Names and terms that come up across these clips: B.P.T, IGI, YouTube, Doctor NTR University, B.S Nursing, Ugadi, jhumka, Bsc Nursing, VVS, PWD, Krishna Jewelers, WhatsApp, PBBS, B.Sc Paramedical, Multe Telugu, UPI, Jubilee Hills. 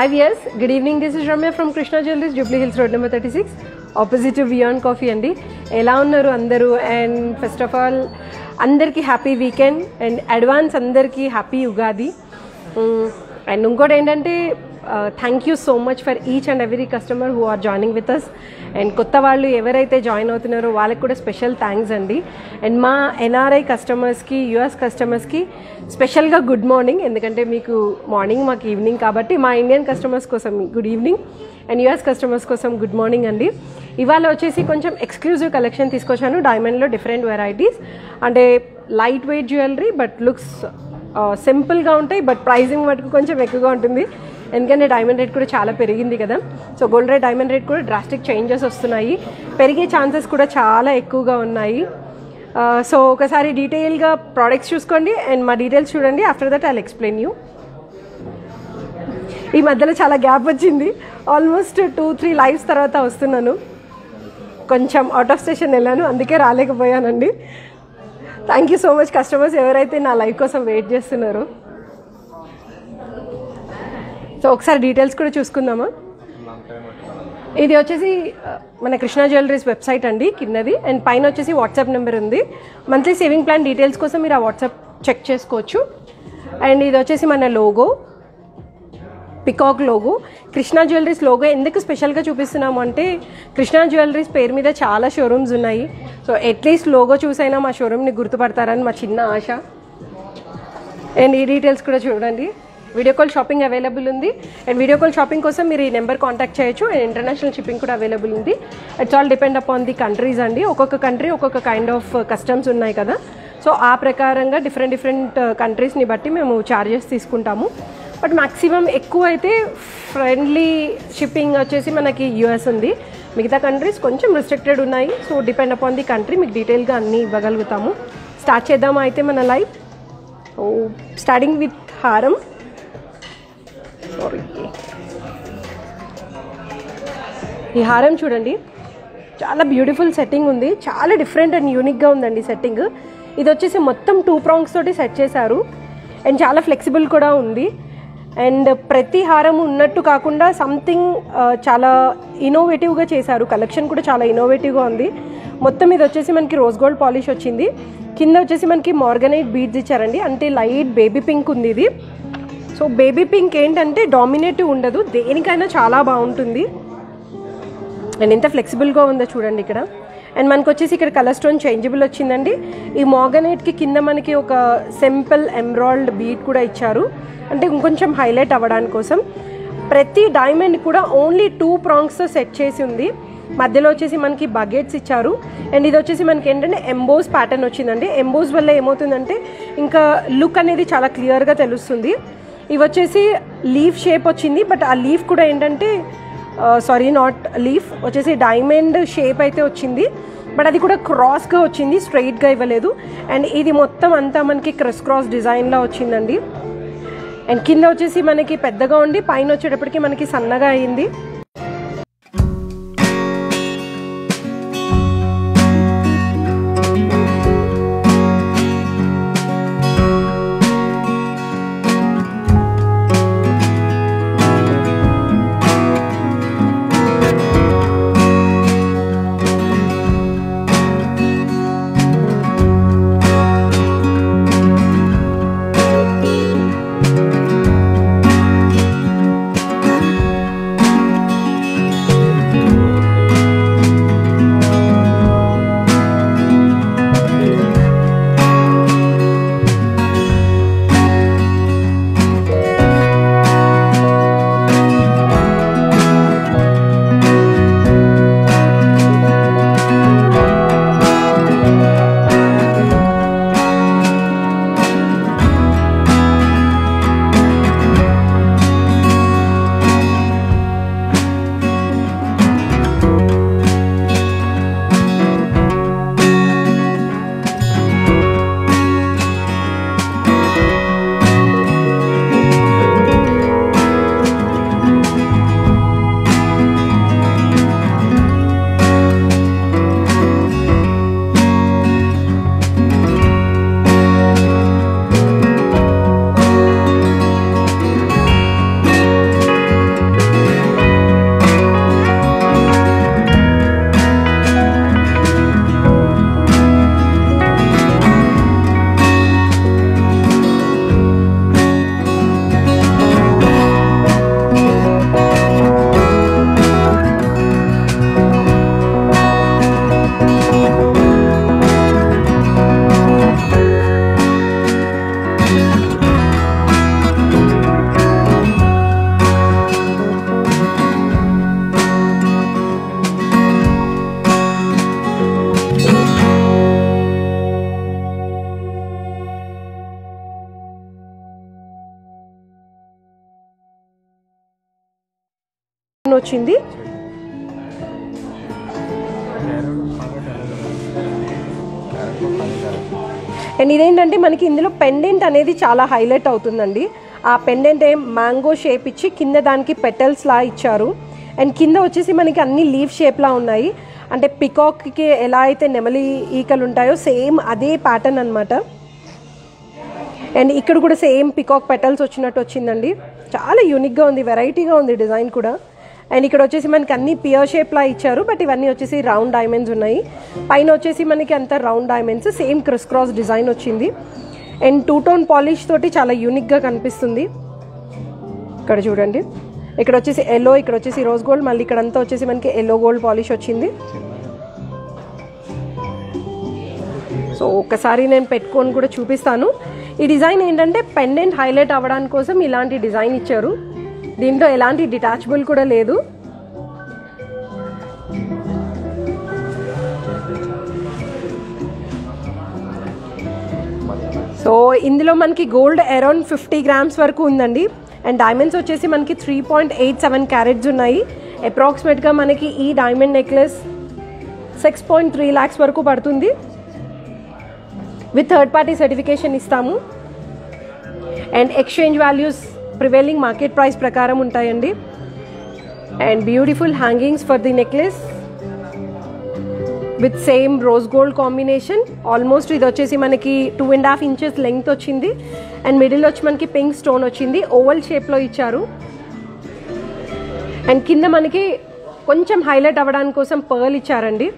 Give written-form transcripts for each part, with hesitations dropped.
Hi viewers, good evening. This is Ramya from Krishna Jewelers, Jubilee Hills Road number 36, opposite to Beyond Coffee andi. Ela unnaru andaru, and first of all, andarki happy weekend and advance andarki happy Ugadi. And ingot endante thank you so much for each and every customer who are joining with us. And kotta vallu evaraithe join avutunnaro vallaku kuda special thanks andi. And ma NRI customers ki, US customers ki special ga good morning, endukante meeku morning maaku evening kabatti ma Indian customers kosam good evening and US customers kosam good morning andi. Ivala vachesi koncham exclusive collection teeskochanu, diamond lo different varieties ante lightweight jewelry but looks simple ga untayi, but pricing matku koncham ekkuva untundi. ఎందుకంటే diamond rate కూడా చాలా పెరిగింది కదా, so gold rate diamond rate కూడా drastic changes వస్తున్నాయి, పెరిగే chances కూడా చాలా ఎక్కువగా ఉన్నాయి. సో ఒకసారి డీటెయిల్గా ప్రోడక్ట్స్ చూసుకోండి అండ్ మా డీటెయిల్స్ చూడండి, after that I will explain you. ఈ మధ్యలో చాలా గ్యాప్ వచ్చింది, ఆల్మోస్ట్ 2-3 లైవ్స్ తర్వాత వస్తున్నాను, కొంచెం అవుట్ ఆఫ్ స్టేషన్ వెళ్ళాను అందుకే రాలేకపోయానండి. Thank you so much customers ఎవరైతే నా లైవ్ కోసం వెయిట్ చేస్తున్నారో. సో ఒకసారి డీటెయిల్స్ కూడా చూసుకుందామా. ఇది వచ్చేసి మన కృష్ణా జ్యువెలరీస్ వెబ్సైట్ అండి కిందది, అండ్ పైన వచ్చేసి వాట్సాప్ నెంబర్ ఉంది. మంత్లీ సేవింగ్ ప్లాన్ డీటెయిల్స్ కోసం మీరు ఆ వాట్సాప్ చెక్ చేసుకోవచ్చు. అండ్ ఇది వచ్చేసి మన logo, peacock logo. Krishna jewelleries logo ఎందుకు స్పెషల్గా చూపిస్తున్నాము అంటే, కృష్ణా జ్యువెలరీస్ పేరు మీద చాలా షోరూమ్స్ ఉన్నాయి, సో అట్లీస్ట్ లోగో చూసైనా మా షోరూమ్ని గుర్తుపడతారని మా చిన్న ఆశ. అండ్ ఈ డీటెయిల్స్ కూడా చూడండి, వీడియో కాల్ షాపింగ్ అవైలబుల్ ఉంది. అండ్ వీడియో కాల్ షాపింగ్ కోసం మీరు ఈ నెంబర్ కాంటాక్ట్ చేయొచ్చు. అండ్ ఇంటర్నేషనల్ షిప్పింగ్ కూడా అవైలబుల్ ఉంది. It's all depend upon the countries అండి, ఒక్కొక్క కంట్రీ ఒక్కొక్క కైండ్ ఆఫ్ కస్టమ్స్ ఉన్నాయి కదా, సో ఆ ప్రకారంగా డిఫరెంట్ కంట్రీస్ని బట్టి మేము ఛార్జెస్ తీసుకుంటాము. బట్ మ్యాక్సిమం ఎక్కువ అయితే ఫ్రెండ్లీ షిప్పింగ్ వచ్చేసి మనకి యూఎస్ ఉంది, మిగతా కంట్రీస్ కొంచెం రిస్ట్రిక్టెడ్ ఉన్నాయి, so depend upon the country మీకు డీటెయిల్గా అన్నీ ఇవ్వగలుగుతాము. స్టార్ట్ చేద్దామా అయితే మన లైఫ్, స్టార్టింగ్ విత్ హారం. ఈ హారం చూడండి, చాలా బ్యూటిఫుల్ సెట్టింగ్ ఉంది, చాలా డిఫరెంట్ అండ్ యూనిక్గా ఉందండి సెట్టింగ్. ఇది వచ్చేసి మొత్తం 2 prongs తోటి సెట్ చేశారు, అండ్ చాలా ఫ్లెక్సిబుల్ కూడా ఉంది. అండ్ ప్రతి హారం ఉన్నట్టు కాకుండా సంథింగ్ చాలా ఇన్నోవేటివ్గా చేశారు, కలెక్షన్ కూడా చాలా ఇన్నోవేటివ్గా ఉంది. మొత్తం ఇది వచ్చేసి మనకి రోజ్ గోల్డ్ పాలిష్ వచ్చింది, కింద వచ్చేసి మనకి మార్గనైట్ బీడ్స్ ఇచ్చారండి, అంటే లైట్ బేబీ పింక్ ఉంది ఇది. సో బేబీ పింక్ ఏంటంటే డామినేటివ్ ఉండదు, దేనికైనా చాలా బాగుంటుంది. అండ్ ఎంత ఫ్లెక్సిబుల్గా ఉందో చూడండి ఇక్కడ. అండ్ మనకు వచ్చేసి ఇక్కడ కలర్ స్టోన్ చేంజబుల్ వచ్చిందండి. ఈ మార్గనైట్కి కింద మనకి ఒక సింపుల్ ఎమరాల్డ్ బీట్ కూడా ఇచ్చారు, అంటే ఇంకొంచెం హైలైట్ అవ్వడానికి కోసం. ప్రతి డైమండ్ కూడా ఓన్లీ 2 prongs సెట్ చేసి ఉంది. మధ్యలో వచ్చేసి మనకి బగెట్స్ ఇచ్చారు. అండ్ ఇది వచ్చేసి మనకి ఏంటంటే ఎంబోస్ ప్యాటర్న్ వచ్చిందండి, ఎంబోస్ వల్ల ఏమవుతుందంటే ఇంకా లుక్ అనేది చాలా క్లియర్గా తెలుస్తుంది. ఇవి వచ్చేసి లీఫ్ షేప్ వచ్చింది, బట్ ఆ లీఫ్ కూడా ఏంటంటే సారీ నాట్ లీఫ్, వచ్చేసి డైమండ్ షేప్ అయితే వచ్చింది, బట్ అది కూడా క్రాస్గా వచ్చింది, స్ట్రైట్గా ఇవ్వలేదు. అండ్ ఇది మొత్తం అంతా మనకి క్రస్ క్రాస్ డిజైన్లా వచ్చిందండి. అండ్ కింద వచ్చేసి మనకి పెద్దగా ఉండి పైన వచ్చేటప్పటికి మనకి సన్నగా అయింది. పక్కన వచ్చింది. అండ్ ఇదేంటంటే మనకి ఇందులో పెండెంట్ అనేది చాలా హైలైట్ అవుతుందండి. ఆ పెండెంట్ ఏం మ్యాంగో షేప్ ఇచ్చి కింద దానికి పెటల్స్లా ఇచ్చారు. అండ్ కింద వచ్చేసి మనకి అన్ని లీవ్ షేప్లా ఉన్నాయి. అంటే పికాక్కి ఎలా అయితే నెమలి ఈకలు ఉంటాయో సేమ్ అదే ప్యాటర్న్ అనమాట. అండ్ ఇక్కడ కూడా సేమ్ పికాక్ పెటల్స్ వచ్చినట్టు వచ్చిందండి. చాలా యూనిక్గా ఉంది, వెరైటీగా ఉంది డిజైన్ కూడా. అండ్ ఇక్కడ వచ్చేసి మనకి అన్ని పియర్ షేప్లా ఇచ్చారు, బట్ ఇవన్నీ వచ్చేసి రౌండ్ డైమండ్స్ ఉన్నాయి. పైన వచ్చేసి మనకి అంత round diamonds same criss cross design వచ్చింది. అండ్ టూ టోన్ పాలిష్ తోటి చాలా యూనిక్గా కనిపిస్తుంది. ఇక్కడ చూడండి, ఇక్కడ వచ్చేసి ఎల్లో, ఇక్కడ వచ్చేసి రోజ్ గోల్డ్, మళ్ళీ ఇక్కడ అంతా వచ్చేసి మనకి ఎల్లో గోల్డ్ పాలిష్ వచ్చింది. సో ఒకసారి నేను పెట్టుకొని కూడా చూపిస్తాను. ఈ డిజైన్ ఏంటంటే పెండెంట్ హైలైట్ అవ్వడానికి కోసం ఇలాంటి డిజైన్ ఇచ్చారు. దీంట్లో ఎలాంటి డిటాచబుల్ కూడా లేదు. సో ఇందులో మనకి గోల్డ్ అరౌండ్ 50 grams వరకు ఉందండి. అండ్ డైమండ్స్ వచ్చేసి మనకి 3.87 carats ఉన్నాయి. అప్రాక్సిమేట్గా మనకి ఈ డైమండ్ నెక్లెస్ 6.3 lakhs వరకు పడుతుంది. విత్ థర్డ్ పార్టీ సర్టిఫికేషన్ ఇస్తాము. And exchange values prevailing market price ప్రకారం ఉంటాయండి. And beautiful hangings for the necklace with same rose gold combination. Almost ఇది వచ్చేసి మనకి 2.5 inches లెంగ్త్ వచ్చింది. అండ్ మిడిల్ వచ్చి మనకి పింక్ స్టోన్ వచ్చింది, ఓవల్ షేప్లో ఇచ్చారు. అండ్ కింద మనకి కొంచెం హైలైట్ అవ్వడానికి కోసం పర్ల్ ఇచ్చారండి.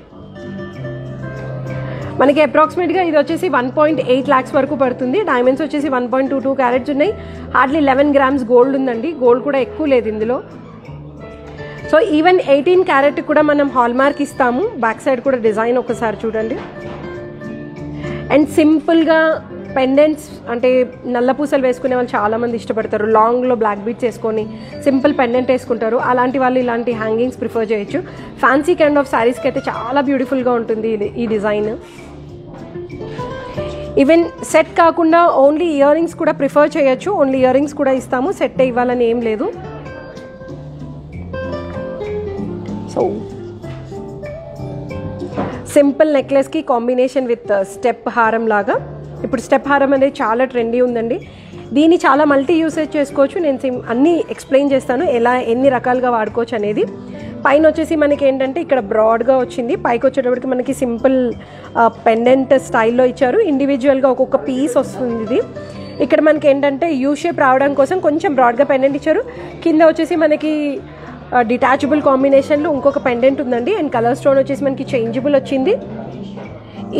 మనకి అప్రాక్సిమేట్గా ఇది వచ్చేసి 1.8 lakhs వరకు పడుతుంది. డైమండ్స్ వచ్చేసి 1.22 carats ఉన్నాయి. హార్డ్లీ 11 grams గోల్డ్ ఉందండి. గోల్డ్ కూడా ఎక్కువ లేదు ఇందులో. సో ఈవెన్ 18 carat కూడా మనం హాల్ మార్క్ ఇస్తాము. బ్యాక్ సైడ్ కూడా డిజైన్ ఒకసారి చూడండి. అండ్ సింపుల్గా పెండెంట్స్ అంటే నల్లపూసలు వేసుకునే వాళ్ళు చాలామంది ఇష్టపడతారు. లాంగ్లో బ్లాక్ బీట్స్ వేసుకొని సింపుల్ పెండెంట్ వేసుకుంటారు. అలాంటి వాళ్ళు ఇలాంటి హ్యాంగింగ్స్ ప్రిఫర్ చేయొచ్చు. ఫ్యాన్సీ కైండ్ ఆఫ్ శారీస్కి అయితే చాలా బ్యూటిఫుల్గా ఉంటుంది ఈ డిజైన్. ఈవెన్ సెట్ కాకుండా ఓన్లీ ఇయర్ రింగ్స్ కూడా ప్రిఫర్ చేయొచ్చు. ఓన్లీ ఇయర్ రింగ్స్ కూడా ఇస్తాము, సెట్ ఇవ్వాలని ఏం లేదు. సో సింపుల్ నెక్లెస్కి కాంబినేషన్ విత్ స్టెప్ హారం లాగా. ఇప్పుడు స్టెప్ హారం అనేది చాలా ట్రెండీ ఉందండి. దీన్ని చాలా మల్టీ యూసేజ్ చేసుకోవచ్చు. నేను అన్నీ ఎక్స్ప్లెయిన్ చేస్తాను ఎలా ఎన్ని రకాలుగా వాడుకోవచ్చు అనేది. పైన వచ్చేసి మనకి ఏంటంటే ఇక్కడ బ్రాడ్గా వచ్చింది. పైకి వచ్చేటప్పటికి మనకి సింపుల్ పెండెంట్ స్టైల్లో ఇచ్చారు. ఇండివిజువల్గా ఒక్కొక్క పీస్ వస్తుంది ఇది. ఇక్కడ మనకి ఏంటంటే యూ షేప్ రావడం కోసం కొంచెం బ్రాడ్గా పెండెంట్ ఇచ్చారు. కింద వచ్చేసి మనకి డిటాచబుల్ కాంబినేషన్లో ఇంకొక పెండెంట్ ఉందండి. అండ్ కలర్ స్టోన్ వచ్చేసి మనకి చేంజబుల్ వచ్చింది.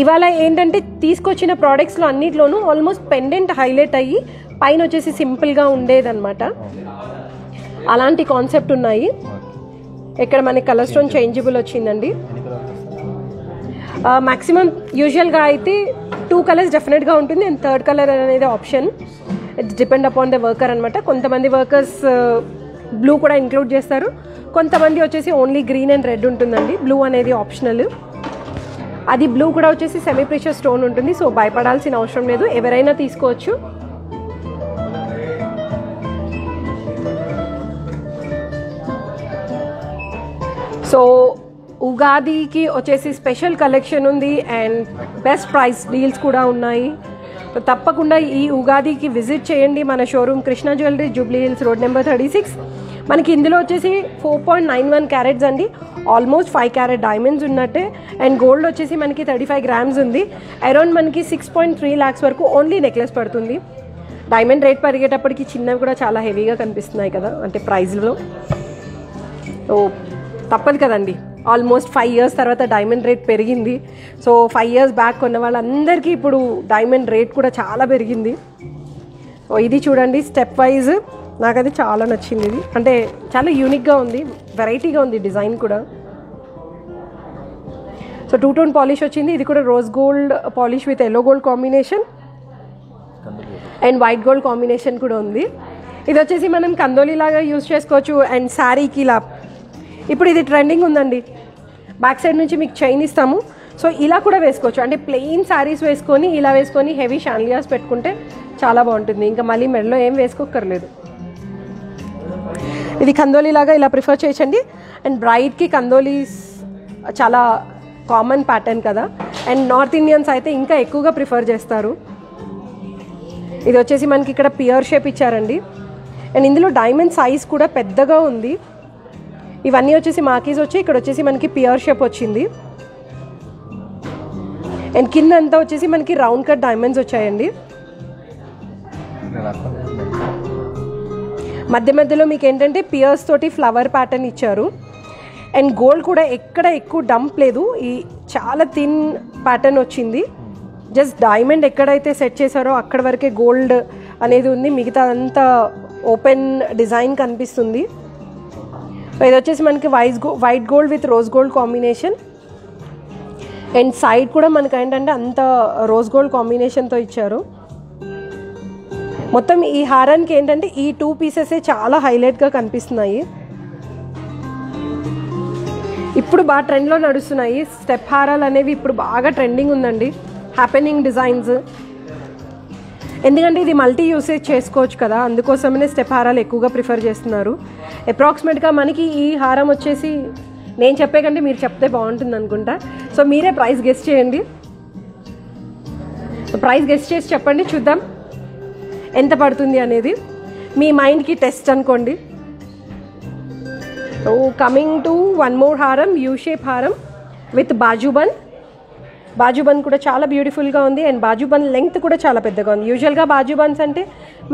ఇవాళ ఏంటంటే తీసుకొచ్చిన ప్రోడక్ట్స్లో అన్నిట్లోనూ ఆల్మోస్ట్ పెండెంట్ హైలైట్ అయ్యి పైన వచ్చేసి సింపుల్గా ఉండేదన్నమాట. అలాంటి కాన్సెప్ట్ ఉన్నాయి. ఇక్కడ మనకి కలర్ స్టోన్ చేంజబుల్ వచ్చిందండి. మ్యాక్సిమం యూజువల్గా అయితే 2 colours డెఫినెట్గా ఉంటుంది. అండ్ థర్డ్ కలర్ అనేది option. It's depend upon the worker అనమాట. కొంతమంది వర్కర్స్ బ్లూ కూడా ఇంక్లూడ్ చేస్తారు. కొంతమంది వచ్చేసి ఓన్లీ గ్రీన్ అండ్ రెడ్ ఉంటుందండి. బ్లూ అనేది ఆప్షనల్. అది బ్లూ కూడా వచ్చేసి సెమీ ప్రీషియస్ స్టోన్ ఉంటుంది. సో భయపడాల్సిన అవసరం లేదు, ఎవరైనా తీసుకోవచ్చు. సో ఉగాదికి వచ్చేసి స్పెషల్ కలెక్షన్ ఉంది. అండ్ బెస్ట్ ప్రైస్ డీల్స్ కూడా ఉన్నాయి. తప్పకుండా ఈ ఉగాదికి విజిట్ చేయండి మన showroom Krishna jewellery, Jubilee Hills, road number 36. మనకి ఇందులో వచ్చేసి 4.91 carats అండి. ఆల్మోస్ట్ 5 carat డైమండ్స్ ఉన్నట్టే. అండ్ గోల్డ్ వచ్చేసి మనకి 35 grams ఉంది. అరౌండ్ మనకి 6.3 lakhs వరకు ఓన్లీ నెక్లెస్ పడుతుంది. డైమండ్ రేట్ పెరిగేటప్పటికి చిన్నవి కూడా చాలా హెవీగా కనిపిస్తున్నాయి కదా, అంటే ప్రైజ్లో. సో తప్పదు కదండి, ఆల్మోస్ట్ 5 years తర్వాత డైమండ్ రేట్ పెరిగింది. సో 5 years బ్యాక్ కొన్న వాళ్ళందరికీ ఇప్పుడు డైమండ్ రేట్ కూడా చాలా పెరిగింది. సో ఇది చూడండి స్టెప్ వైజ్. నాకైతే చాలా నచ్చింది ఇది. అంటే చాలా యూనిక్గా ఉంది, వెరైటీగా ఉంది డిజైన్ కూడా. సో 2 tone పాలిష్ వచ్చింది. ఇది కూడా rose gold polish with yellow gold combination and white gold combination కూడా ఉంది. ఇది వచ్చేసి మనం కందోలి లాగా యూజ్ చేసుకోవచ్చు. అండ్ శారీకి ఇలా ఇప్పుడు ఇది ట్రెండింగ్ ఉందండి. బ్యాక్ సైడ్ నుంచి మీకు చైన్ ఇస్తాము. సో ఇలా కూడా వేసుకోవచ్చు. అంటే ప్లెయిన్ శారీస్ వేసుకొని ఇలా వేసుకొని హెవీ షాన్లియాస్ పెట్టుకుంటే చాలా బాగుంటుంది. ఇంకా మళ్ళీ మెడలో ఏం వేసుకోక్కర్లేదు. ఇది కందోలి లాగా ఇలా ప్రిఫర్ చేయండి. అండ్ బ్రైడ్ కి కందోలీస్ చాలా కామన్ ప్యాటర్న్ కదా, అండ్ నార్త్ ఇండియన్స్ అయితే ఇంకా ఎక్కువగా ప్రిఫర్ చేస్తారు. ఇది వచ్చేసి మనకి ఇక్కడ పియర్ షేప్ ఇచ్చారండి. అండ్ ఇందులో డైమండ్ సైజ్ కూడా పెద్దగా ఉంది. ఇవన్నీ వచ్చేసి మార్కిస్ వచ్చి ఇక్కడ వచ్చేసి మనకి పియర్ షేప్ వచ్చింది. అండ్ కింద అంతా వచ్చేసి మనకి రౌండ్ కట్ డైమండ్స్ వచ్చాయండి. మధ్య మధ్యలో మీకు ఏంటంటే పియర్స్ తోటి ఫ్లవర్ ప్యాటర్న్ ఇచ్చారు. అండ్ గోల్డ్ కూడా ఎక్కడ ఎక్కువ డంప్ లేదు, ఈ చాలా థిన్ ప్యాటర్న్ వచ్చింది. జస్ట్ డైమండ్ ఎక్కడైతే సెట్ చేశారో అక్కడ వరకే గోల్డ్ అనేది ఉంది, మిగతా అంతా ఓపెన్ డిజైన్ కనిపిస్తుంది. ఇది వచ్చేసి మనకి white gold with rose gold combination. And side కూడా మనకి ఏంటంటే అంత రోజ్ గోల్డ్ కాంబినేషన్తో ఇచ్చారు. మొత్తం ఈ హారానికి ఏంటంటే ఈ టూ పీసెసే చాలా హైలైట్గా కనిపిస్తున్నాయి. ఇప్పుడు బాగా ట్రెండ్లో నడుస్తున్నాయి స్టెప్ హారాలు అనేవి, ఇప్పుడు బాగా ట్రెండింగ్ ఉందండి. హ్యాపెనింగ్ డిజైన్స్, ఎందుకంటే ఇది మల్టీ యూసేజ్ చేసుకోవచ్చు కదా, అందుకోసమనే స్టెప్ హారాలు ఎక్కువగా ప్రిఫర్ చేస్తున్నారు. అప్రాక్సిమేట్గా మనకి ఈ హారం వచ్చేసి నేను చెప్పే కంటే మీరు చెప్తే బాగుంటుంది అనుకుంటా. సో మీరే ప్రైస్ గెస్ చేయండి, ప్రైస్ గెస్ చేసి చెప్పండి, చూద్దాం ఎంత పడుతుంది అనేది. మీ మైండ్కి టెస్ట్ అనుకోండి. So coming to one more హారం, యూ షేప్ హారం విత్ బాజుబన్. బాజుబన్ కూడా చాలా బ్యూటిఫుల్గా ఉంది. అండ్ బాజుబన్ లెంగ్త్ కూడా చాలా పెద్దగా ఉంది. యూజువల్గా బాజుబన్స్ అంటే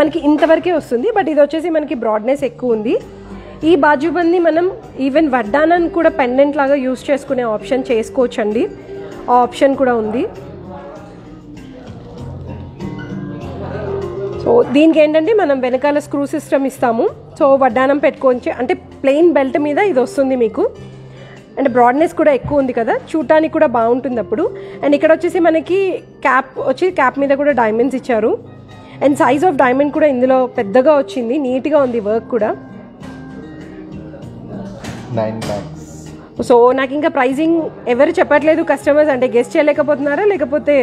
మనకి ఇంతవరకే వస్తుంది, బట్ ఇది వచ్చేసి మనకి బ్రాడ్నెస్ ఎక్కువ ఉంది. ఈ బాజుబన్ని మనం ఈవెన్ వడ్డానాన్ని కూడా పెండెంట్ లాగా యూజ్ చేసుకునే ఆప్షన్ చేసుకోవచ్చండి, ఆ ఆప్షన్ కూడా ఉంది. సో దీనికి ఏంటంటే మనం వెనకాల స్క్రూ సిస్టమ్ ఇస్తాము. సో వడ్డానం పెట్టుకోవచ్చు, అంటే ప్లెయిన్ బెల్ట్ మీద ఇది వస్తుంది మీకు. అండ్ బ్రాడ్నెస్ కూడా ఎక్కువ ఉంది కదా, చూడటానికి కూడా బాగుంటుంది అప్పుడు. అండ్ ఇక్కడ వచ్చేసి మనకి క్యాప్ వచ్చి క్యాప్ మీద కూడా డైమండ్స్ ఇచ్చారు. అండ్ సైజ్ ఆఫ్ డైమండ్ కూడా ఇందులో పెద్దగా వచ్చింది, నీట్గా ఉంది వర్క్ కూడా. 9 lakhs. సో నాకు ఇంకా ప్రైజింగ్ ఎవరు చెప్పట్లేదు, కస్టమర్స్ అంటే గెస్ట్ చేయలేకపోతున్నారా లేకపోతే?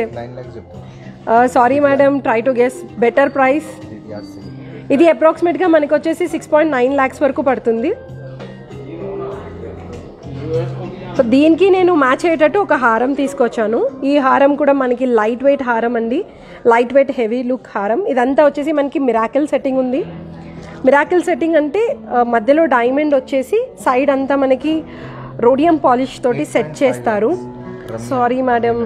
Sorry madam, try to guess better price. ఇది అప్రాక్సిమేట్గా మనకు వచ్చేసి 6.9 lakhs వరకు పడుతుంది. సో దీనికి నేను మ్యాచ్ అయ్యేటట్టు ఒక హారం తీసుకొచ్చాను. ఈ హారం కూడా మనకి లైట్ వెయిట్ హారం అండి, లైట్ వెయిట్ హెవీ లుక్ హారం. ఇదంతా వచ్చేసి మనకి మిరాకిల్ సెట్టింగ్ ఉంది. మిరాకిల్ సెట్టింగ్ అంటే మధ్యలో డైమండ్ వచ్చేసి సైడ్ అంతా మనకి రోడియం పాలిష్ తోటి సెట్ చేస్తారు. Sorry madam,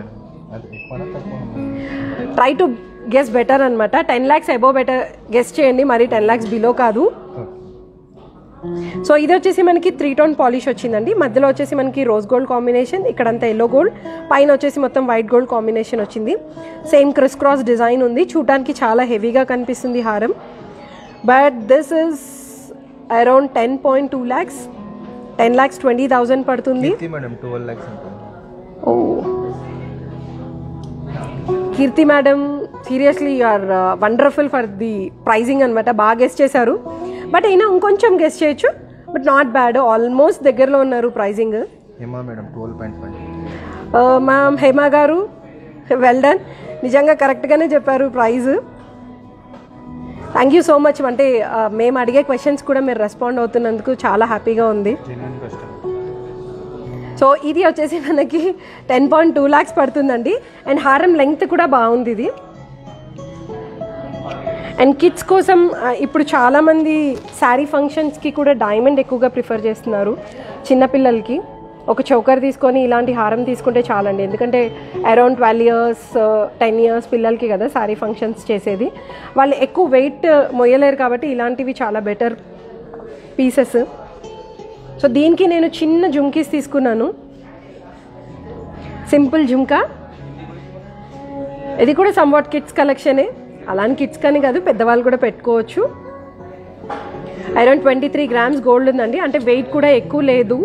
try to guess better అనమాట. 10 lakhs అబోవ్ బెటర్ గెస్ చేయండి, మరి 10 lakhs బిలో కాదు. సో ఇది వచ్చేసి మనకి 3 tone పాలిష్ వచ్చిందండి. మధ్యలో వచ్చేసి మనకి రోజ్ గోల్డ్ కాంబినేషన్, ఇక్కడంతా ఎల్లో గోల్డ్, పైన వచ్చేసి మొత్తం వైట్ గోల్డ్ కాంబినేషన్ వచ్చింది. సేమ్ క్రిస్ క్రాస్ డిజైన్ ఉంది, చూడటానికి చాలా హెవీగా కనిపిస్తుంది హారం. But this is around 10.2 lakhs, 10,20,000 పడుతుంది. Oh Keerthi madam, seriously you are wonderful for the pricing అనమాట. బాగా గెస్ చేశారు, బట్ అయినా ఇంకొంచెం గెస్ చేయొచ్చు, బట్ నాట్ బ్యాడ్, ఆల్మోస్ట్ దగ్గరలో ఉన్నారు ప్రైజింగ్. మ్యామ్ హేమా గారు, వెల్ డన్, నిజంగా కరెక్ట్గానే చెప్పారు price. Thank you so much. అంటే మేము అడిగే క్వశ్చన్స్ కూడా మీరు రెస్పాండ్ అవుతున్నందుకు చాలా హ్యాపీగా ఉంది. సో ఇది వచ్చేసి మనకి 10.2 lakhs పడుతుందండి. అండ్ హారం లెంగ్త్ కూడా బాగుంది ఇది. అండ్ కిడ్స్ కోసం ఇప్పుడు చాలామంది శారీ ఫంక్షన్స్కి కూడా డైమండ్ ఎక్కువగా ప్రిఫర్ చేస్తున్నారు. చిన్నపిల్లలకి ఒక చౌకర్ తీసుకొని ఇలాంటి హారం తీసుకుంటే చాలండి, ఎందుకంటే అరౌండ్ 12 years 10 years పిల్లలకి కదా శారీ ఫంక్షన్స్ చేసేది, వాళ్ళు ఎక్కువ వెయిట్ మొయ్యలేరు కాబట్టి ఇలాంటివి చాలా బెటర్ పీసెస్. సో దీనికి నేను చిన్న జుమ్కీస్ తీసుకున్నాను, సింపుల్ జుమ్కా. ఇది కూడా సమ్వాట్ కిడ్స్ కలెక్షనే, అలాంటి కిడ్స్ కానీ కాదు, పెద్దవాళ్ళు కూడా పెట్టుకోవచ్చు. అరౌండ్ 23 grams గోల్డ్ ఉందండి, అంటే వెయిట్ కూడా ఎక్కువ లేదు,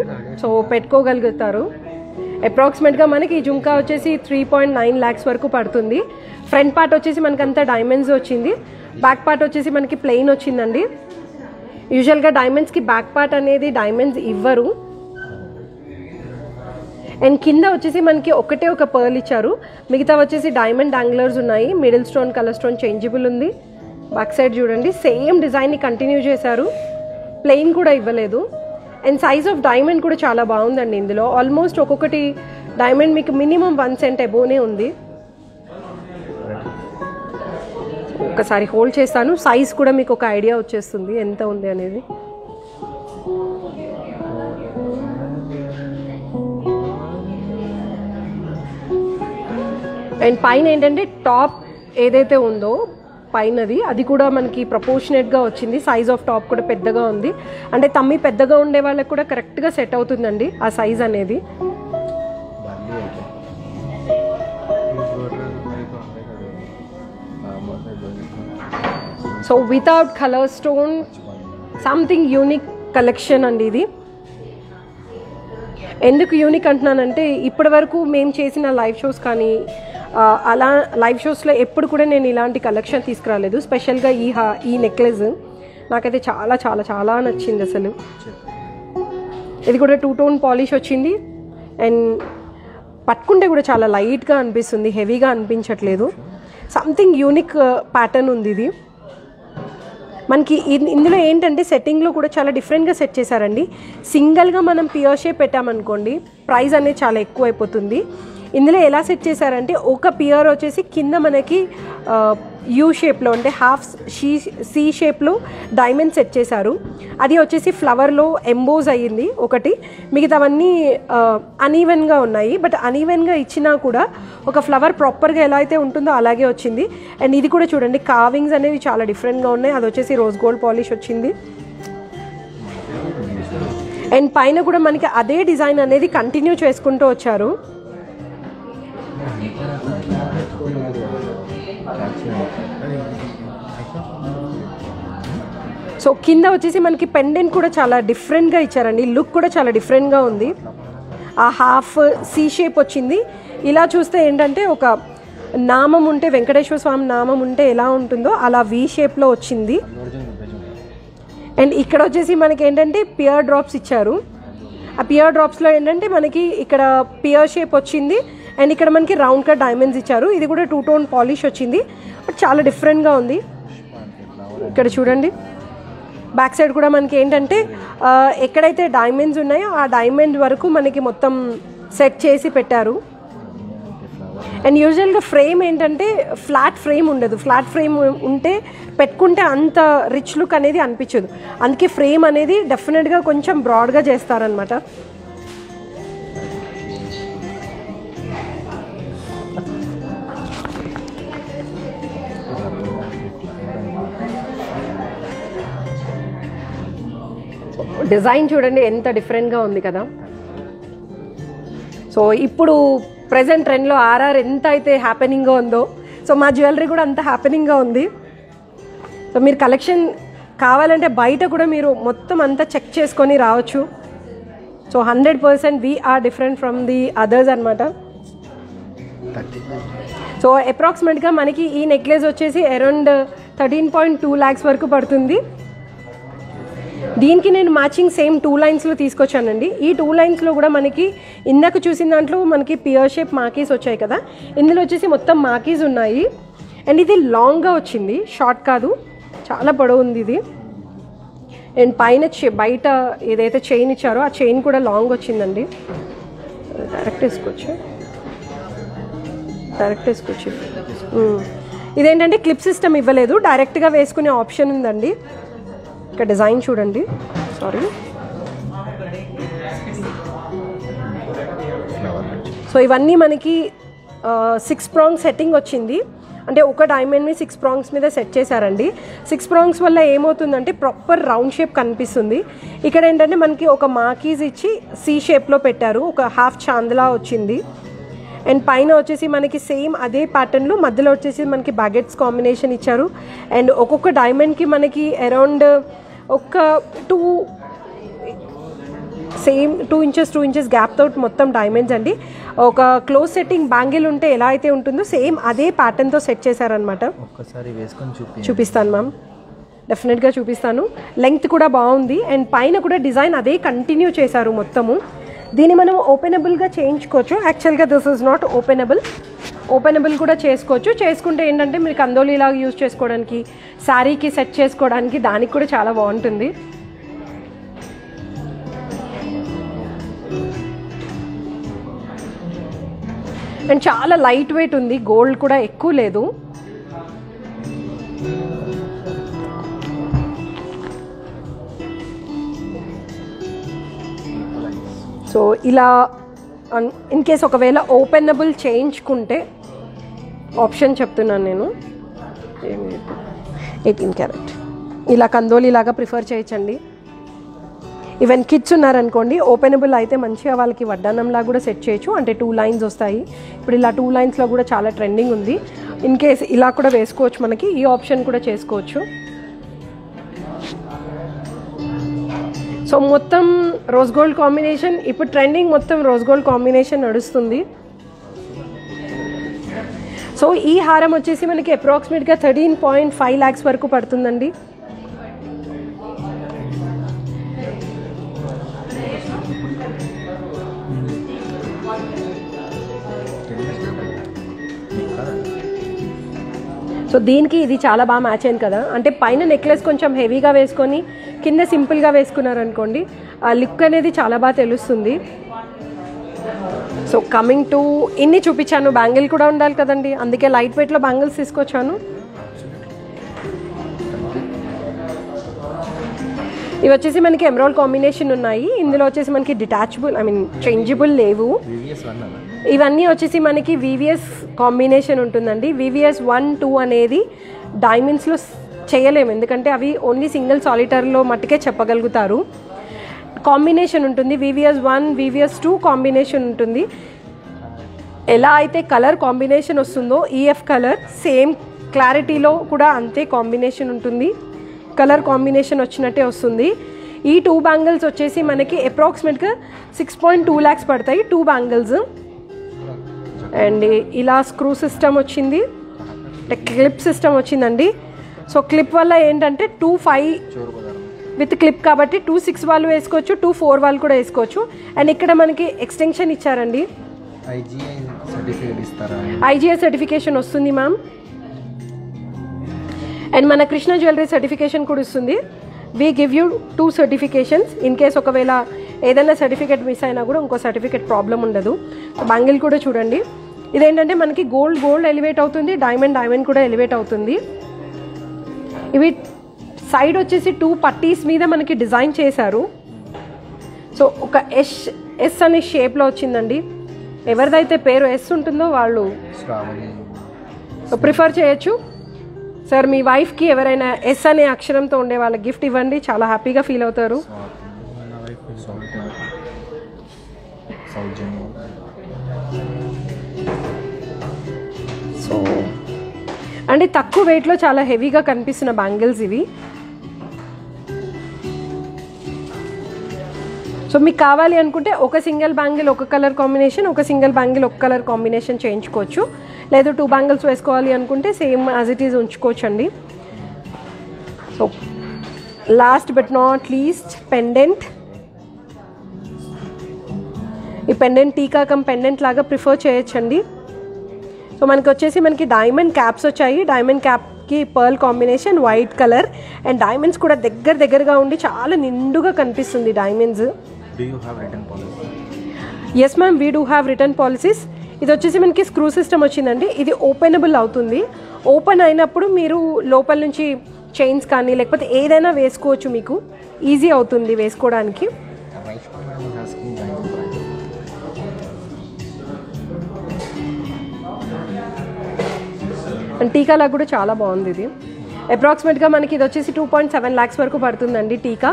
సో పెట్టుకోగలుగుతారు. అప్రాక్సిమేట్గా మనకి ఈ జుంకా వచ్చేసి 3.9 lakhs వరకు పడుతుంది. ఫ్రంట్ పార్ట్ వచ్చేసి మనకంతా డైమండ్స్ వచ్చింది, బ్యాక్ పార్ట్ వచ్చేసి మనకి ప్లెయిన్ వచ్చిందండి. యూజువల్గా డైమండ్స్కి బ్యాక్ పార్ట్ అనేది డైమండ్స్ ఇవ్వరు. అండ్ కింద వచ్చేసి మనకి ఒకటే ఒక పర్ల్ ఇచ్చారు, మిగతా వచ్చేసి డైమండ్ యాంగ్లర్స్ ఉన్నాయి. Middle stone, colour stone changeable ఉంది. బ్యాక్ సైడ్ చూడండి సేమ్ డిజైన్ని కంటిన్యూ చేశారు. ప్లెయిన్ కూడా ఇవ్వలేదు. అండ్ సైజ్ ఆఫ్ డైమండ్ కూడా చాలా బాగుందండి. ఇందులో ఆల్మోస్ట్ ఒక్కొక్కటి డైమండ్ మీకు మినిమం 1 సెంట్ అబోనే ఉంది. ఒకసారి హోల్డ్ చేస్తాను, సైజ్ కూడా మీకు ఒక ఐడియా వచ్చేస్తుంది ఎంత ఉంది అనేది. అండ్ పైన ఏంటంటే టాప్ ఏదైతే ఉందో పైనది అది కూడా మనకి ప్రపోర్షనేట్గా వచ్చింది. సైజ్ ఆఫ్ టాప్ కూడా పెద్దగా ఉంది, అంటే తమ్మి పెద్దగా ఉండే వాళ్ళకి కూడా కరెక్ట్గా సెట్ అవుతుందండి ఆ సైజ్ అనేది. So without colour stone something unique collection అండి ఇది. ఎందుకు యూనిక్ అంటున్నానంటే ఇప్పటి వరకు మేము చేసిన లైవ్ షోస్ కానీ అలా లైవ్ షోస్లో ఎప్పుడు కూడా నేను ఇలాంటి కలెక్షన్ తీసుకురాలేదు. స్పెషల్గా ఈ నెక్లెస్ నాకైతే చాలా చాలా చాలా నచ్చింది అసలు. ఇది కూడా 2 టోన్ పాలిష్ వచ్చింది. అండ్ పట్టుకుంటే కూడా చాలా లైట్గా అనిపిస్తుంది, హెవీగా అనిపించట్లేదు. సంథింగ్ యూనిక్ ప్యాటర్న్ ఉంది ఇది మనకి. ఇందులో ఏంటంటే సెట్టింగ్లో కూడా చాలా డిఫరెంట్గా సెట్ చేశారండి. సింగిల్గా మనం పియర్ షేప్ పెట్టామనుకోండి ప్రైస్ అనేది చాలా ఎక్కువ అయిపోతుంది. ఇందులో ఎలా సెట్ చేశారంటే ఒక పియర్ వచ్చేసి కింద మనకి యూ షేప్లో అంటే హాఫ్ సి షేప్లో డైమండ్ సెట్ చేశారు. అది వచ్చేసి ఫ్లవర్లో ఎంబోజ్ అయ్యింది ఒకటి, మిగతావన్నీ అనీవెన్గా ఉన్నాయి. బట్ అనీవెన్గా ఇచ్చినా కూడా ఒక ఫ్లవర్ ప్రాపర్గా ఎలా అయితే ఉంటుందో అలాగే వచ్చింది. అండ్ ఇది కూడా చూడండి కార్వింగ్స్ అనేవి చాలా డిఫరెంట్గా ఉన్నాయి. అది వచ్చేసి రోజ్ గోల్డ్ పాలిష్ వచ్చింది. అండ్ పైన కూడా మనకి అదే డిజైన్ అనేది కంటిన్యూ చేసుకుంటూ వచ్చారు. సో కింద వచ్చేసి మనకి పెండెంట్ కూడా చాలా డిఫరెంట్గా ఇచ్చారండి. లుక్ కూడా చాలా డిఫరెంట్గా ఉంది. ఆ హాఫ్ సి షేప్ వచ్చింది. ఇలా చూస్తే ఏంటంటే ఒక నామం ఉంటే, వెంకటేశ్వర స్వామి నామం ఉంటే ఎలా ఉంటుందో అలా వి షేప్లో వచ్చింది. అండ్ ఇక్కడ వచ్చేసి మనకి ఏంటంటే పియర్ డ్రాప్స్ ఇచ్చారు. ఆ పియర్ డ్రాప్స్లో ఏంటంటే మనకి ఇక్కడ పియర్ షేప్ వచ్చింది. అండ్ ఇక్కడ మనకి రౌండ్ కట్ డైమండ్స్ ఇచ్చారు. ఇది కూడా 2 టోన్ పాలిష్ వచ్చింది. బట్ చాలా డిఫరెంట్గా ఉంది. ఇక్కడ చూడండి బ్యాక్ సైడ్ కూడా మనకి ఏంటంటే ఎక్కడైతే డైమండ్స్ ఉన్నాయో ఆ డైమండ్ వరకు మనకి మొత్తం సెట్ చేసి పెట్టారు. అండ్ యూజువల్గా ఫ్రేమ్ ఏంటంటే ఫ్లాట్ ఫ్రేమ్ ఉండదు. ఫ్లాట్ ఫ్రేమ్ ఉంటే పెట్టుకుంటే అంత రిచ్ లుక్ అనేది అనిపించదు. అందుకే ఫ్రేమ్ అనేది డెఫినెట్గా కొంచెం బ్రాడ్గా చేస్తారనమాట. డిజైన్ చూడండి ఎంత డిఫరెంట్గా ఉంది కదా. సో ఇప్పుడు ప్రజెంట్ ట్రెండ్లో ఆర్ఆర్ ఎంత అయితే హ్యాపెనింగ్గా ఉందో సో మా జ్యువెలరీ కూడా అంత హ్యాపెనింగ్గా ఉంది. సో మీరు కలెక్షన్ కావాలంటే బయట కూడా మీరు మొత్తం అంతా చెక్ చేసుకొని రావచ్చు. So 100% we're different from the others అనమాట. సో అప్రాక్సిమేట్గా మనకి ఈ నెక్లెస్ వచ్చేసి అరౌండ్ 13.2 lakhs వరకు పడుతుంది. దీనికి నేను మ్యాచింగ్ సేమ్ 2 లైన్స్లో తీసుకొచ్చానండి. ఈ 2 లైన్స్లో కూడా మనకి ఇందాక చూసిన దాంట్లో మనకి పియర్ షేప్ మార్కీస్ వచ్చాయి కదా, ఇందులో వచ్చేసి మొత్తం మార్కీస్ ఉన్నాయి. అండ్ ఇది లాంగ్గా వచ్చింది, షార్ట్ కాదు, చాలా పొడవు ఉంది ఇది. అండ్ పైన బయట ఏదైతే చైన్ ఇచ్చారో ఆ చైన్ కూడా లాంగ్ వచ్చిందండి. డైరెక్ట్ వేసుకోవచ్చు. ఇదేంటంటే క్లిప్ సిస్టమ్ ఇవ్వలేదు, డైరెక్ట్గా వేసుకునే ఆప్షన్ ఉందండి. ఇక్కడ డిజైన్ చూడండి. సో ఇవన్నీ మనకి 6 prongs సెట్టింగ్ వచ్చింది. అంటే ఒక డైమండ్ని 6 prongs మీద సెట్ చేశారండి. 6 prongs వల్ల ఏమవుతుందంటే ప్రాపర్ రౌండ్ షేప్ కనిపిస్తుంది. ఇక్కడ ఏంటంటే మనకి ఒక మార్కీస్ ఇచ్చి సి షేప్లో పెట్టారు, ఒక హాఫ్ చాందలా వచ్చింది. అండ్ పైన వచ్చేసి మనకి సేమ్ అదే ప్యాటర్న్లో మధ్యలో వచ్చేసి మనకి బ్యాగెట్స్ కాంబినేషన్ ఇచ్చారు. అండ్ ఒక్కొక్క డైమండ్కి మనకి అరౌండ్ ఒక 2 inches గ్యాప్ తోటి మొత్తం డైమండ్స్ అండి. ఒక క్లోజ్ సెట్టింగ్ బ్యాంగిల్ ఉంటే ఎలా అయితే ఉంటుందో సేమ్ అదే ప్యాటర్న్తో సెట్ చేశారనమాట. ఒక్కసారి వేసుకొని చూపిస్తాను మ్యామ్, డెఫినెట్గా చూపిస్తాను. లెంగ్త్ కూడా బాగుంది. అండ్ పైన కూడా డిజైన్ అదే కంటిన్యూ చేశారు మొత్తము. దీన్ని మనం ఓపెనబుల్గా చేయించుకోవచ్చు. యాక్చువల్గా దిస్ ఈజ్ నాట్ ఓపెనబుల్ కూడా చేసుకోవచ్చు. చేసుకుంటే ఏంటంటే మీరు కందోలీలాగా యూజ్ చేసుకోవడానికి, శారీకి సెట్ చేసుకోవడానికి దానికి కూడా చాలా బాగుంటుంది. అండ్ చాలా లైట్ వెయిట్ ఉంది, గోల్డ్ కూడా ఎక్కువ లేదు. సో ఇలా ఇన్ కేస్ ఒకవేళ ఓపెనబుల్ చేయించుకుంటే ఆప్షన్ చెప్తున్నాను నేను. 18 క్యారెట్ ఇలా కందోలిలాగా ప్రిఫర్ చేయొచ్చండి. ఈవెన్ కిడ్స్ ఉన్నారనుకోండి, ఓపెనబుల్ అయితే మంచిగా వాళ్ళకి వడ్డానంలా కూడా సెట్ చేయొచ్చు. అంటే 2 లైన్స్ వస్తాయి. ఇప్పుడు ఇలా 2 లైన్స్లో కూడా చాలా ట్రెండింగ్ ఉంది. ఇన్ కేస్ ఇలా కూడా వేసుకోవచ్చు, మనకి ఈ ఆప్షన్ కూడా చేసుకోవచ్చు. సో మొత్తం రోజ్ గోల్డ్ కాంబినేషన్ ఇప్పుడు ట్రెండింగ్, మొత్తం రోజ్ గోల్డ్ కాంబినేషన్ నడుస్తుంది. సో ఈ హారం వచ్చేసి మనకి అప్రాక్సిమేట్గా 13.5 lakhs వరకు పడుతుందండి. సో దీనికి ఇది చాలా బాగా మ్యాచ్ అయింది కదా. అంటే పైన నెక్లెస్ కొంచెం హెవీగా వేసుకొని కింద సింపుల్గా వేసుకున్నారనుకోండి, ఆ లుక్ అనేది చాలా బాగా తెలుస్తుంది. సో కమింగ్ టు ఇన్ని చూపించాను, బ్యాంగిల్ కూడా ఉండాలి కదండి, అందుకే లైట్ వెయిట్లో బ్యాంగిల్స్ తీసుకొచ్చాను. ఇవి వచ్చేసి మనకి ఎమరాల్డ్ కాంబినేషన్ ఉన్నాయి. ఇందులో వచ్చేసి మనకి డిటాచబుల్, ఐ మీన్ చేంజబుల్ లేవు. ఇవన్నీ వచ్చేసి మనకి VVS కాంబినేషన్ ఉంటుందండి. VVS 1, 2 అనేది డైమండ్స్లో చేయలేము, ఎందుకంటే అవి ఓన్లీ సింగిల్ సాలిటర్లో మట్టుకే చెప్పగలుగుతారు. కాంబినేషన్ ఉంటుంది VVS 1, VVS 2 కాంబినేషన్ ఉంటుంది. ఎలా అయితే కలర్ కాంబినేషన్ వస్తుందో EF కలర్ సేమ్ క్లారిటీలో కూడా అంతే కాంబినేషన్ ఉంటుంది, కలర్ కాంబినేషన్ వచ్చినట్టే వస్తుంది. ఈ 2 బ్యాంగిల్స్ వచ్చేసి మనకి అప్రాక్సిమేట్గా 6.2 lakhs పడతాయి 2 బ్యాంగిల్స్. అండ్ ఇలా స్క్రూ సిస్టమ్ వచ్చింది, క్లిప్ సిస్టమ్ వచ్చిందండి. సో క్లిప్ వల్ల ఏంటంటే 2.5 విత్ క్లిప్ కాబట్టి 2.6 వాళ్ళు వేసుకోవచ్చు, 2.4 వాళ్ళు కూడా వేసుకోవచ్చు. అండ్ ఇక్కడ మనకి ఎక్స్టెన్షన్ ఇచ్చారండి, IGI సర్టిఫికేషన్ వస్తుంది మ్యామ్. అండ్ మన కృష్ణ జ్యువెలరీ సర్టిఫికేషన్ కూడా ఇస్తుంది. We give you 2 certifications. In case ఒకవేళ ఏదైనా సర్టిఫికేట్ మిస్ అయినా కూడా ఇంకో సర్టిఫికేట్ ప్రాబ్లం ఉండదు. బ్యాంగిల్ కూడా చూడండి, ఇదేంటంటే మనకి గోల్డ్ గోల్డ్ ఎలివేట్ అవుతుంది, డైమండ్ కూడా ఎలివేట్ అవుతుంది. ఇవి సైడ్ వచ్చేసి 2 పట్టీస్ మీద మనకి డిజైన్ చేశారు. సో ఒక ఎస్ అనే షేప్లో వచ్చిందండి. ఎవరిదైతే పేరు ఎస్ ఉంటుందో వాళ్ళు ప్రిఫర్ చేయొచ్చు. సార్ మీ వైఫ్కి ఎవరైనా ఎస్ అనే అక్షరంతో ఉండే వాళ్ళ గిఫ్ట్ ఇవ్వండి, చాలా హ్యాపీగా ఫీల్ అవుతారు. సో అంటే తక్కువ వెయిట్లో చాలా హెవీగా కనిపిస్తున్న బ్యాంగిల్స్ ఇవి. సో మీకు కావాలి అనుకుంటే ఒక సింగిల్ బ్యాంగిల్ ఒక కలర్ కాంబినేషన్, ఒక సింగిల్ బ్యాంగిల్ ఒక కలర్ కాంబినేషన్ చేయించుకోవచ్చు. లేదా 2 బ్యాంగిల్స్ వేసుకోవాలి అనుకుంటే సేమ్ యాజ్ ఇట్ ఈజ్ ఉంచుకోవచ్చు అండి. So last but not least pendant. ఈ పెండెంట్ టీకాకం పెండెంట్ లాగా ప్రిఫర్ చేయొచ్చండి. సో మనకి వచ్చేసి మనకి డైమండ్ క్యాప్స్ వచ్చాయి. డైమండ్ క్యాప్కి pearl combination white colour. And diamonds కూడా దగ్గరగా ఉండి చాలా నిండుగా కనిపిస్తుంది diamonds. Do you have written policy? Yes ma'am, we do have written policies. ఇది వచ్చేసి మనకి స్క్రూ సిస్టమ్ వచ్చిందండి. ఇది ఓపెనబుల్ అవుతుంది. ఓపెన్ అయినప్పుడు మీరు లోపల నుంచి చైన్స్ కానీ లేకపోతే ఏదైనా వేసుకోవచ్చు, మీకు ఈజీ అవుతుంది వేసుకోవడానికి. టీకాలా కూడా చాలా బాగుంది. ఇది అప్రాక్సిమేట్గా మనకి ఇది వచ్చేసి 2.7 lakhs వరకు పడుతుందండి టీకా.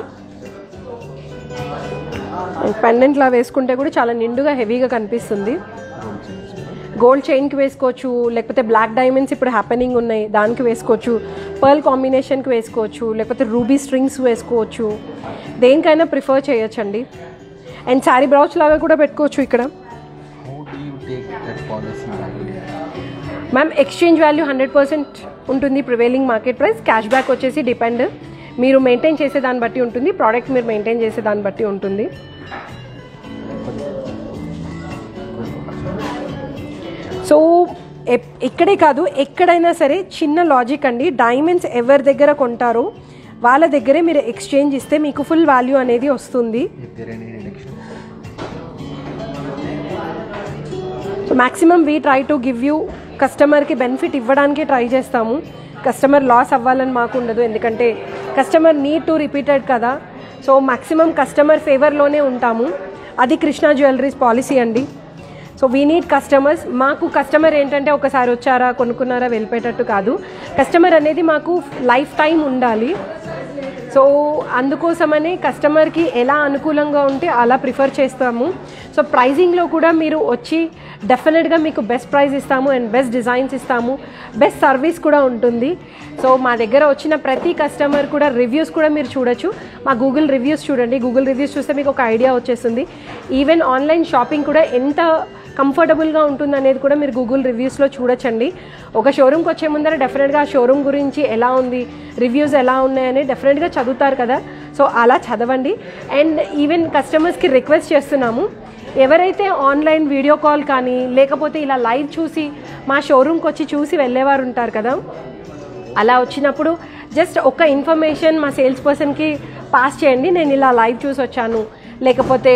పెండెంట్లా వేసుకుంటే కూడా చాలా నిండుగా హెవీగా కనిపిస్తుంది. గోల్డ్ చైన్కి వేసుకోవచ్చు, లేకపోతే బ్లాక్ డైమండ్స్ ఇప్పుడు హ్యాపెనింగ్ ఉన్నాయి దానికి వేసుకోవచ్చు, పర్ల్ కాంబినేషన్కి వేసుకోవచ్చు, లేకపోతే రూబీ స్ట్రింగ్స్ వేసుకోవచ్చు, దేనికైనా ప్రిఫర్ చేయొచ్చండి. అండ్ శారీ బ్రౌచ్ లాగా కూడా పెట్టుకోవచ్చు ఇక్కడ. మ్యామ్ ఎక్స్చేంజ్ వాల్యూ 100% ఉంటుంది prevailing market price. Cash back వచ్చేసి డిపెండ్, మీరు మెయింటైన్ చేసే దాన్ని బట్టి ఉంటుంది, ప్రోడక్ట్ మీరు మెయింటైన్ చేసే దాన్ని బట్టి ఉంటుంది. సో ఇక్కడే కాదు ఎక్కడైనా సరే చిన్న లాజిక్ అండి. డైమండ్స్ ఎవరి దగ్గర కొంటారో వాళ్ళ దగ్గరే మీరు ఎక్స్చేంజ్ ఇస్తే మీకు ఫుల్ వాల్యూ అనేది వస్తుంది. So maximum we try to give you customer के benefit इव्वडानिके try చేస్తాము. Customer loss అవ్వాలని మాకు ఉండదు, ఎందుకంటే customer need to repeated కదా. So maximum customer favor లోనే ఉంటాము. అది కృష్ణ జ్యువెలరీస్ పాలసీ అండి. So we need customers. మాకు కస్టమర్ ఏంటంటే ఒకసారి వచ్చారా కొనుక్కున్నారా వెళ్ళిపోయేటట్టు కాదు, కస్టమర్ అనేది మాకు లైఫ్ టైం ఉండాలి. సో అందుకోసమనే కస్టమర్కి ఎలా అనుకూలంగా ఉంటే అలా ప్రిఫర్ చేస్తాము. సో ప్రైజింగ్లో కూడా మీరు వచ్చి డెఫినెట్గా మీకు బెస్ట్ ప్రైజ్ ఇస్తాము అండ్ బెస్ట్ డిజైన్స్ ఇస్తాము, బెస్ట్ సర్వీస్ కూడా ఉంటుంది. సో మా దగ్గర వచ్చిన ప్రతి కస్టమర్ కూడా రివ్యూస్ కూడా మీరు చూడొచ్చు. మా గూగుల్ రివ్యూస్ చూడండి, గూగుల్ రివ్యూస్ చూస్తే మీకు ఒక ఐడియా వచ్చేస్తుంది. ఈవెన్ ఆన్లైన్ షాపింగ్ కూడా ఎంత కంఫర్టబుల్గా ఉంటుంది అనేది కూడా మీరు గూగుల్ రివ్యూస్లో చూడొచ్చండి. ఒక షోరూమ్కి వచ్చే ముందర డెఫినెట్గా ఆ షోరూమ్ గురించి ఎలా ఉంది, రివ్యూస్ ఎలా ఉన్నాయని డెఫినెట్గా చదువుతారు కదా. సో అలా చదవండి. అండ్ ఈవెన్ కస్టమర్స్కి రిక్వెస్ట్ చేస్తున్నాము, ఎవరైతే ఆన్లైన్ వీడియో కాల్ కానీ లేకపోతే ఇలా లైవ్ చూసి మా షోరూమ్కి వచ్చి చూసి వెళ్ళేవారు ఉంటారు కదా, అలా వచ్చినప్పుడు జస్ట్ ఒక్క ఇన్ఫర్మేషన్ మా సేల్స్ పర్సన్కి పాస్ చేయండి. నేను ఇలా లైవ్ చూసి వచ్చాను, లేకపోతే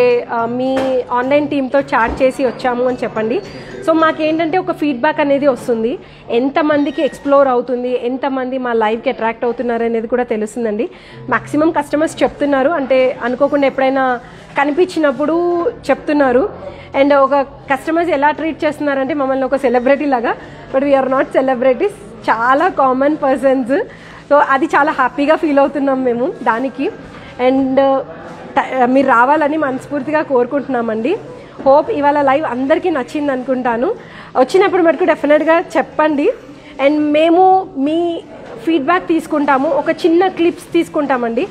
మీ ఆన్లైన్ టీమ్తో చాట్ చేసి వచ్చాము అని చెప్పండి. సో మాకేంటంటే ఒక ఫీడ్బ్యాక్ అనేది వస్తుంది, ఎంతమందికి ఎక్స్ప్లోర్ అవుతుంది, ఎంతమంది మా లైవ్కి అట్రాక్ట్ అవుతున్నారు అనేది కూడా తెలుస్తుందండి. మ్యాక్సిమం కస్టమర్స్ చెప్తున్నారు, అంటే అనుకోకుండా ఎప్పుడైనా కనిపించినప్పుడు చెప్తున్నారు. అండ్ ఒక కస్టమర్స్ ఎలా ట్రీట్ చేస్తున్నారంటే మమ్మల్ని ఒక సెలబ్రిటీ లాగా, బట్ వీఆర్ నాట్ సెలబ్రిటీస్, చాలా కామన్ పర్సన్స్. సో అది చాలా హ్యాపీగా ఫీల్ అవుతున్నాం మేము దానికి. అండ్ మీరు రావాలని మనస్ఫూర్తిగా కోరుకుంటున్నామండి. హోప్ ఇవాళ లైవ్ అందరికీ నచ్చింది అనుకుంటాను. వచ్చినప్పుడు మటుకు డెఫినెట్గా చెప్పండి, అండ్ మేము మీ ఫీడ్బ్యాక్ తీసుకుంటాము. ఒక చిన్న క్లిప్స్ తీసుకుంటామండి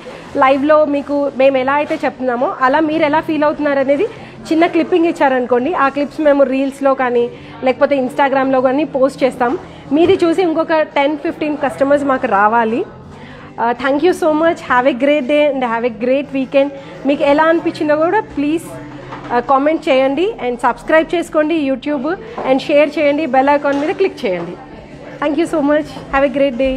లైవ్లో, మీకు మేము ఎలా అయితే చెప్తున్నామో అలా మీరు ఎలా ఫీల్ అవుతున్నారు అనేది చిన్న క్లిప్పింగ్ ఇచ్చారనుకోండి, ఆ క్లిప్స్ మేము రీల్స్లో కానీ లేకపోతే ఇన్స్టాగ్రామ్లో కానీ పోస్ట్ చేస్తాం. మీది చూసి ఇంకొక 10-15 కస్టమర్స్ మాకు రావాలి. Thank you so much. Have a great day and have a great weekend. Meeku ela anpichindho kuda please comment cheyandi and subscribe cheskondi YouTube and share cheyandi, bell icon meeda click cheyandi. Thank you so much. Have a great day.